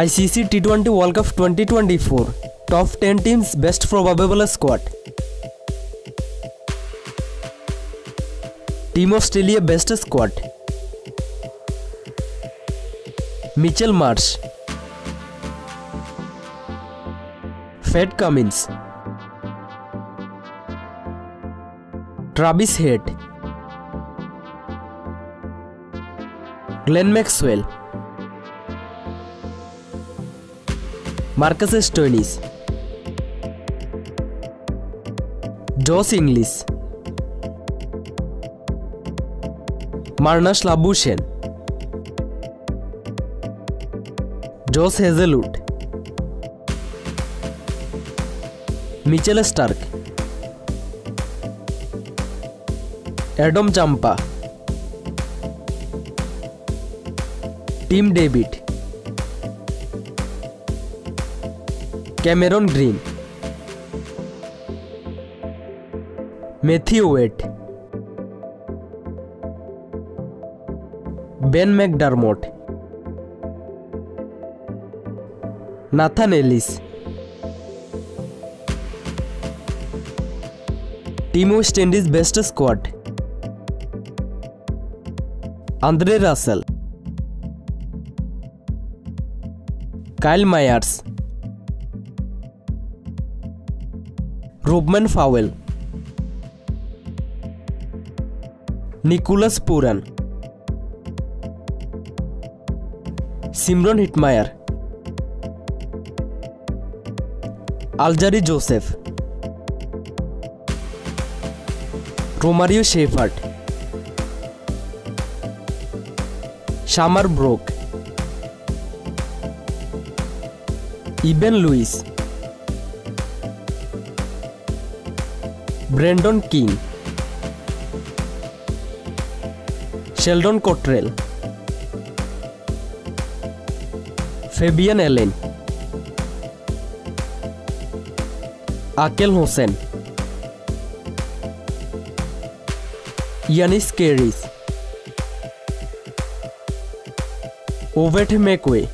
ICC T20 World Cup 2024 Top 10 Teams Best Probable Squad. Team Australia Best Squad: Mitchell Marsh, Pat Cummins, Travis Head, Glenn Maxwell, Marcus Stoinis, Josh Inglis, Marnash Labushen, Josh Hazelut, Mitchell Stark, Adam Champa, Tim David, Cameron Green, Matthew Wade, Ben McDermott, Nathan Ellis. Team West Indies Best Squad: Andre Russell, Kyle Myers, Robman Fowell, Nicholas Puran, Simron Hitmeyer, Aljari Joseph, Romario Shepard, Shamar Brook, Eben Lewis, Brandon King, Sheldon Cottrell, Fabian Allen, Akel Hossain, Yanis Keris, Ovet McQuay.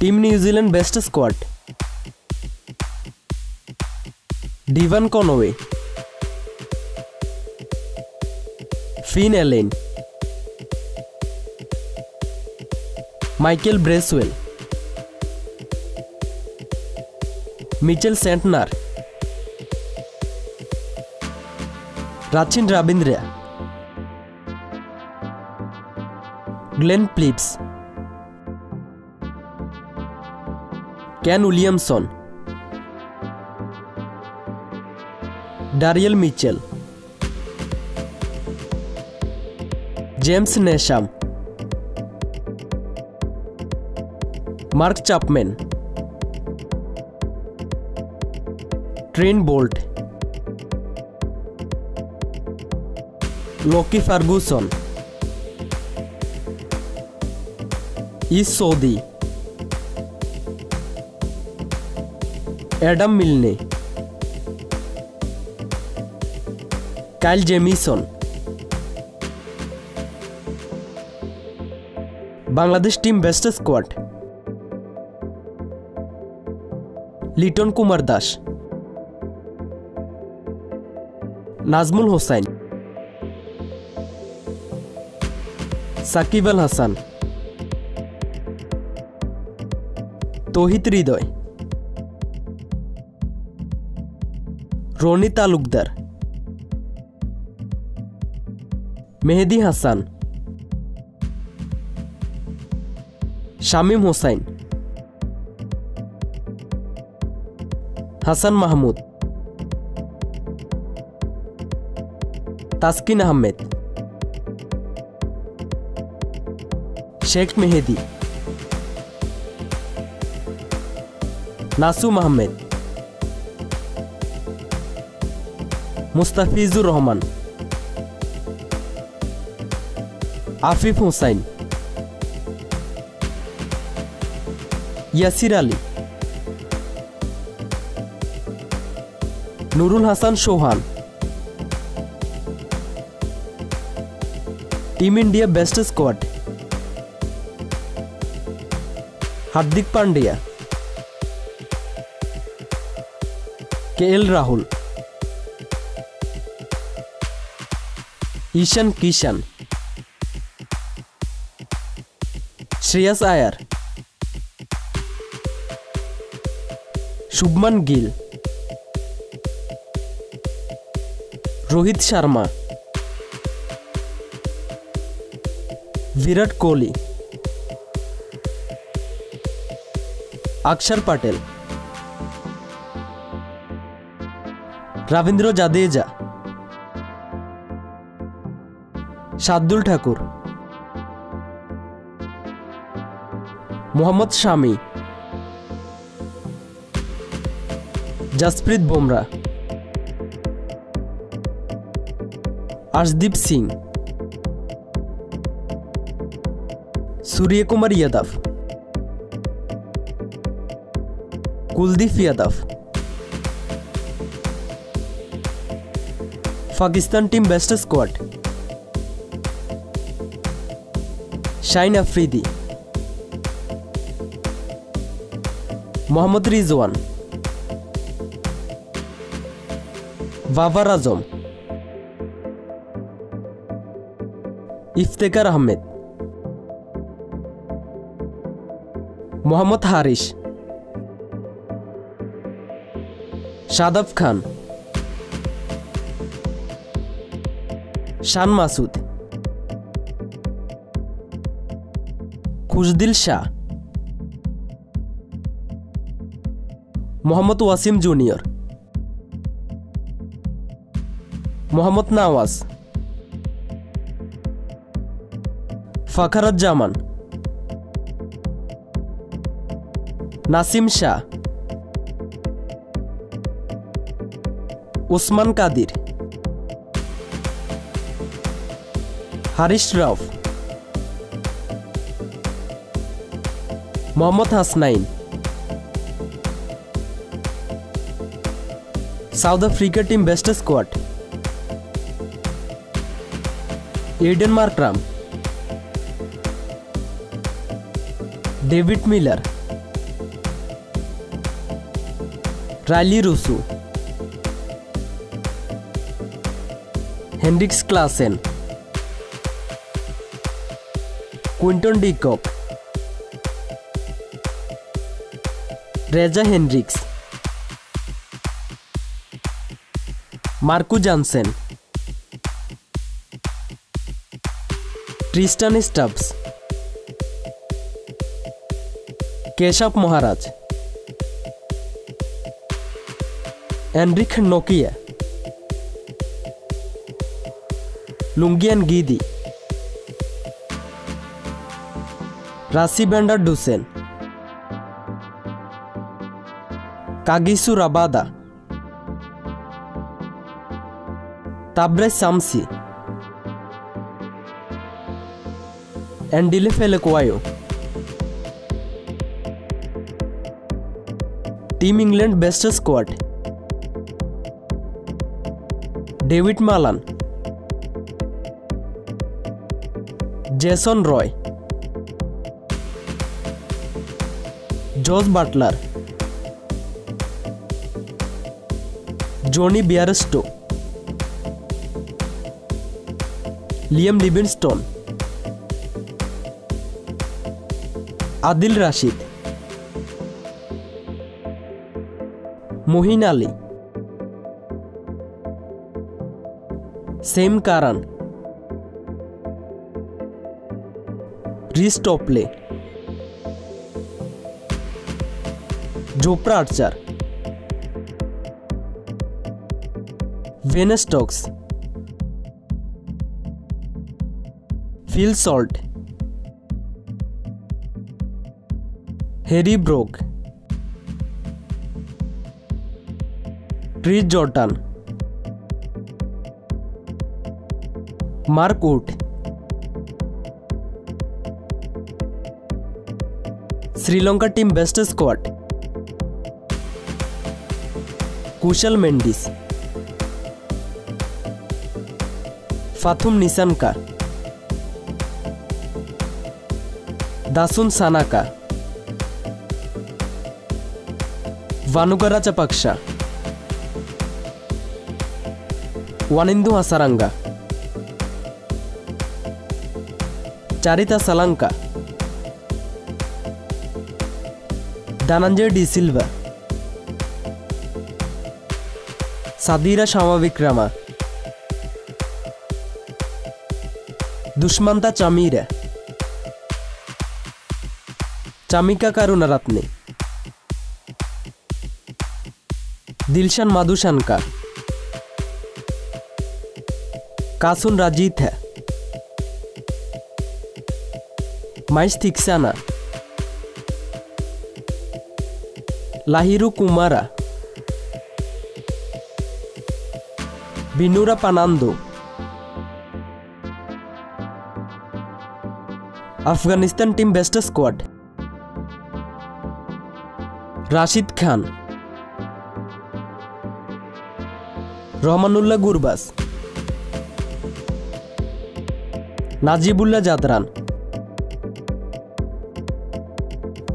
Team New Zealand Best Squad: Devan Conway, Finn Ellen, Michael Breswell, Mitchell Santner, Rachin Rabindra, Glenn Plips, Ken Williamson, Dariel Mitchell, James Nasham, Mark Chapman, Trent Bolt, Lockie Ferguson, Isodi, Adam Milne, Kyle Jamieson. Bangladesh Team Best Squad: Liton Kumar Das, Nazmul Hossain, Saqib Al Hasan, Tohit Ridoy, Roni Talukdar, Mehdi Hasan, Shamim Hossain, Hasan Mahmood, Taskin Ahmed, Sheikh Mehdi, Nasu Mohammed, Mustafizur Rahman, Afif Hossain, Yasir Ali, Nurul Hasan Shohan. Team India Best Squad: Hardik Pandya, KL Rahul, Ishan Kishan, Shreyas Iyer, Shubman Gill, Rohit Sharma, Virat Kohli, Axar Patel, Ravindra Jadeja, Shardul Thakur, Mohammed Shami, Jasprit Bumrah, Arshdeep Singh, Surya Kumar Yadav, Kuldeep Yadav. Pakistan team best squad Shaheen Afridi, Mohammad Rizwan, Babar Azam, Iftikhar Ahmed, Mohammad Haris, Shadab Khan, Shan Masood, Khushdil Shah, Mohammad Wasim junior, Mohammad Nawaz, Fakhar Zaman, Naseem Shah, Usman Qadir, Haris Rauf, Mohammad Hasnain. South Africa team best squad Aiden Markram, David Miller, Rilee रूसू, Henriques Klaasen, Quinton de Kock, रेजा Henriques, Marco Jansen, Tristan Stubbs, Keshav Maharaj, Anrich Nokia, लुंगियन गीदी, रासी vendor Dussen, कागिसु Rabada, ताब्रे Samsi, Andile फेलकवायो। Team England best squad David मालन, Jason Roy, Jos Buttler, Johnny बियरस्टो, Liam Livingstone, Adil Rashid, Mohin Ali, same कारन, रिस Topley, Jofra Archer, when Stokes, Phil Salt, हेरी broke, tree Jordan, Mark Wood, Sri Lanka team best squad Kusal Mendis, Pathum Nissanka, Dasun Shanaka, Vanuga Rajapaksha, Wanindu Hasaranga, Charita Salanka, Dhananjay D. Silva, Sadira Shamavikrama, Dushmanta Chamira, Chamika Karunaratne, Dilshan Madhushankar, Kasun Rajit hai, Maish Thiksana, Lahiru Kumara, Binura Panando, Afghanistan team best squad, Rashid Khan, Rahmanullah Gurbaz, Najibullah Jadran,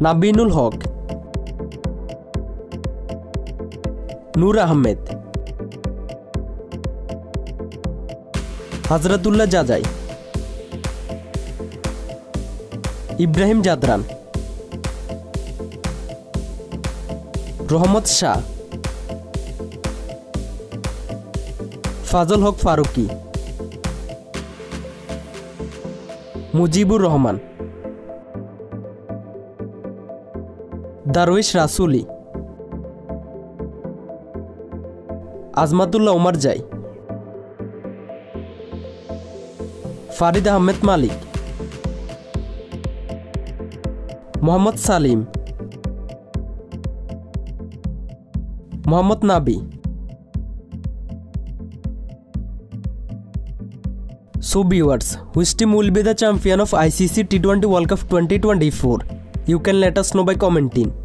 Nabinul Haq, Noor Ahmed, Hazratullah Jajai, Ibrahim Jadran, Rohamad Shah, Fazal Haq Faruqi, Mujibur Rahman, Darwish Rasuli, Azmatullah Umar Jai, Farid Ahmed Malik, Muhammad Salim, Muhammad Nabi, So viewers, which team will be the champion of ICC T20 World Cup 2024? You can let us know by commenting.